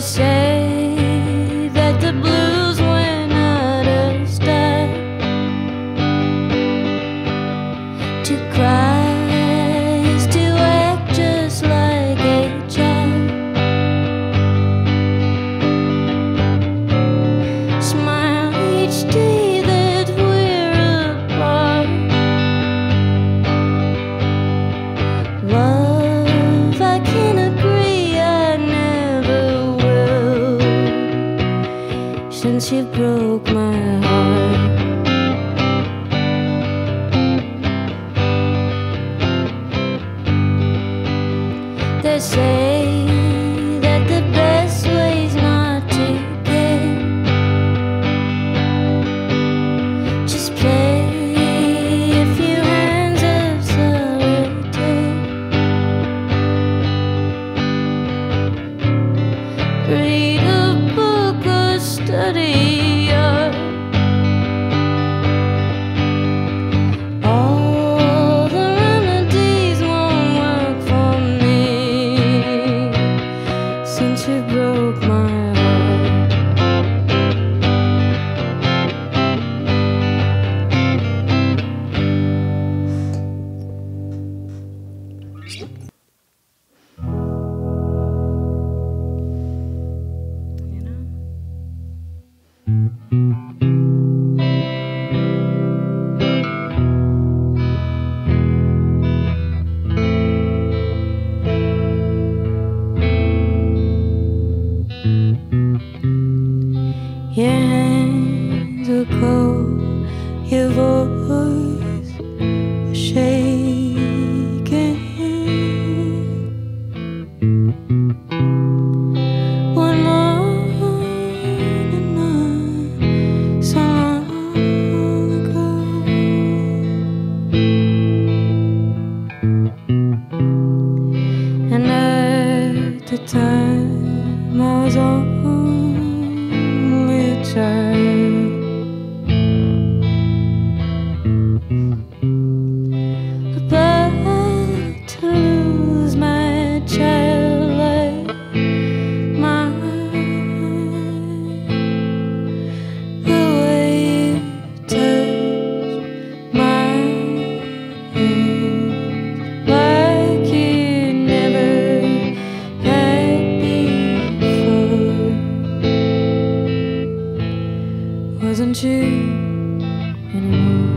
They say that the blues went out of style. To cry is to act just like a child. Smile each day that we're apart. Love, I can't since you broke my heart. They say that the best way is not to care. Just play a few hands of solitaire. Read a book or study. Your hands were cold, your voice was shaking. One morning not so long ago, and at the time I was about to lose my child like mine. The way you touched my hand, like you never had before, wasn't you anymore?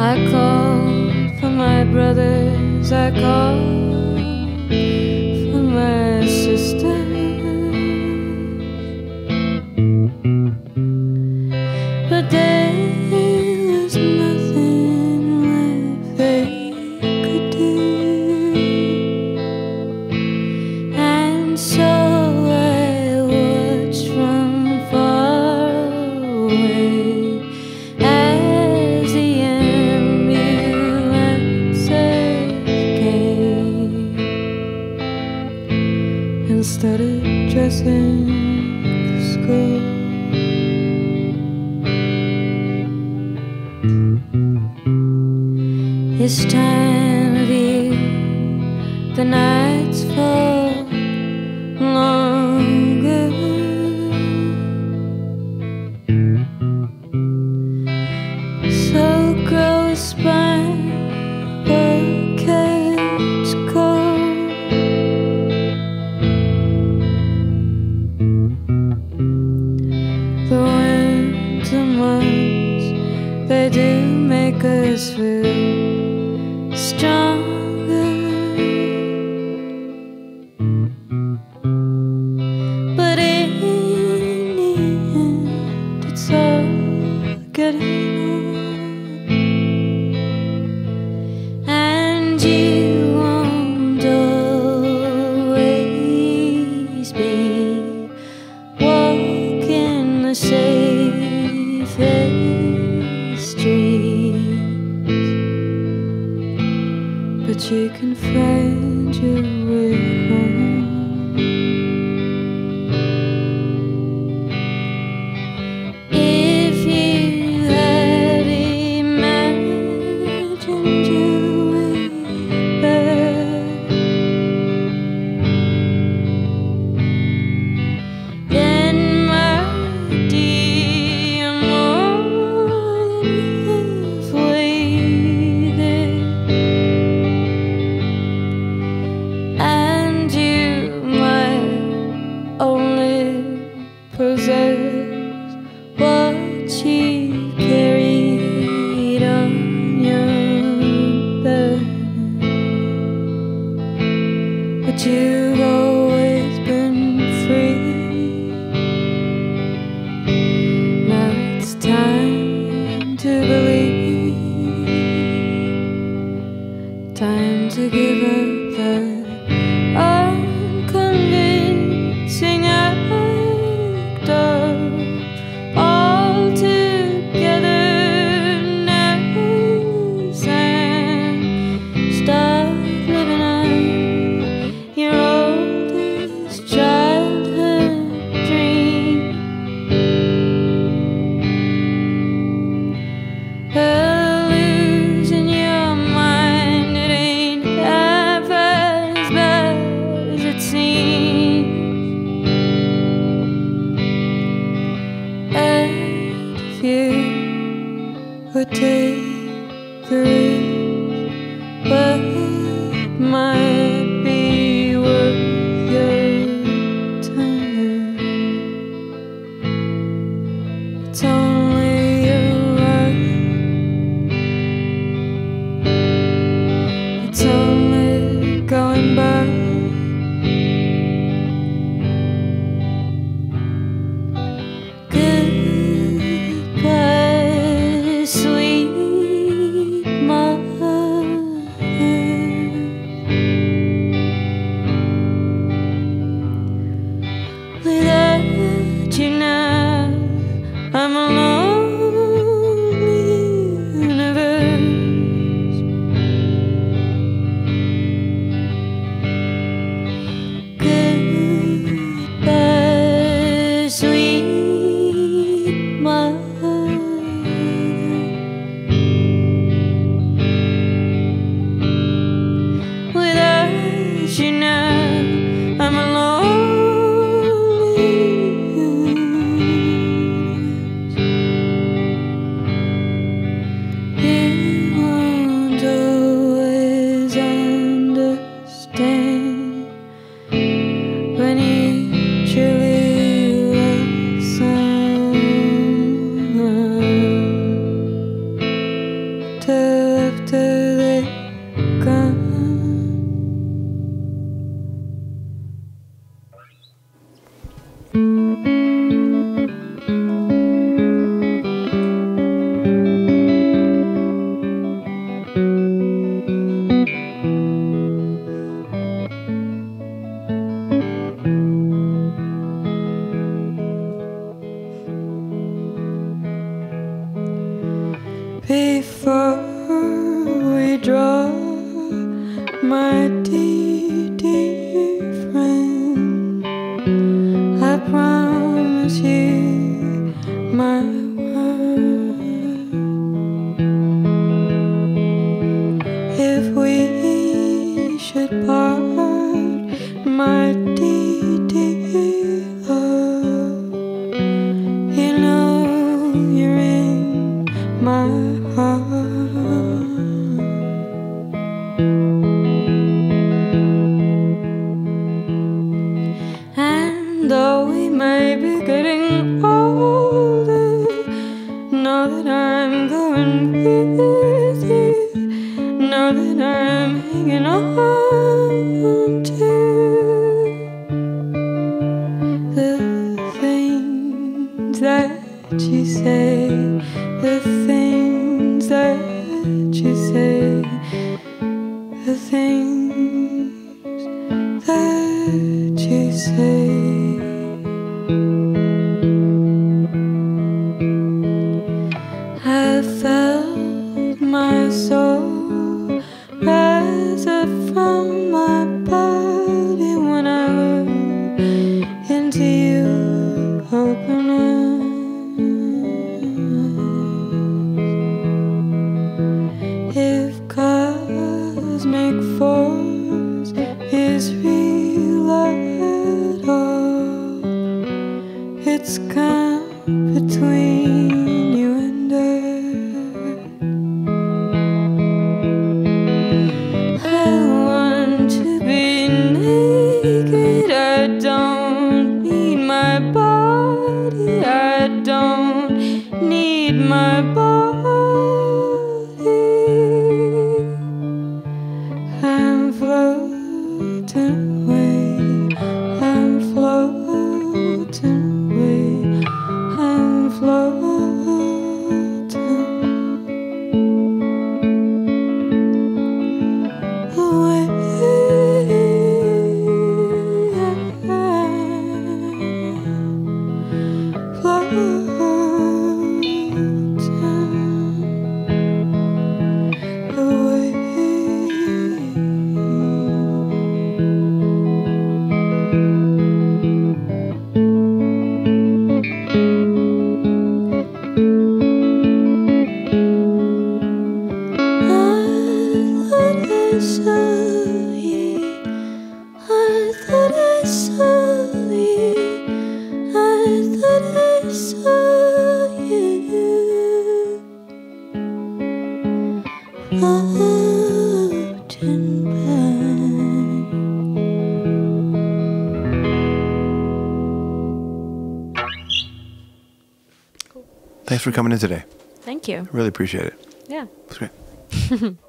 I called for my brothers, I called for my sisters, but there was nothing left they could do. And so I watched from far away. Started dressing for school. It's time of year, the nights fall longer. So grow a spine or catch cold. They do make us feel stronger. but you've always been free. Now it's time to believe, time to give up the unconvincing act of all togetherness, and stop living on your oldest childhood dream. Losing your mind, it ain't half as bad as it seems. And if you would take the risk, well, it might be worth your time. It's only your right, it's only going by. Before we draw, my dear friend, I promise you my word. If we should part, my dear love, you know you're in my heart. And though we may be getting older, know that I'm going with you, know that I'm hanging on to the things that you say, the things that you say, the things that you say. I felt my soul rise up from my body when I looked into you, open up. Cosmic force is real at all, it's come between you and I. I want to be naked, I don't need my body, I don't need my body. I'm floating. Thanks for coming in today. Thank you. I really appreciate it. Yeah. It was great.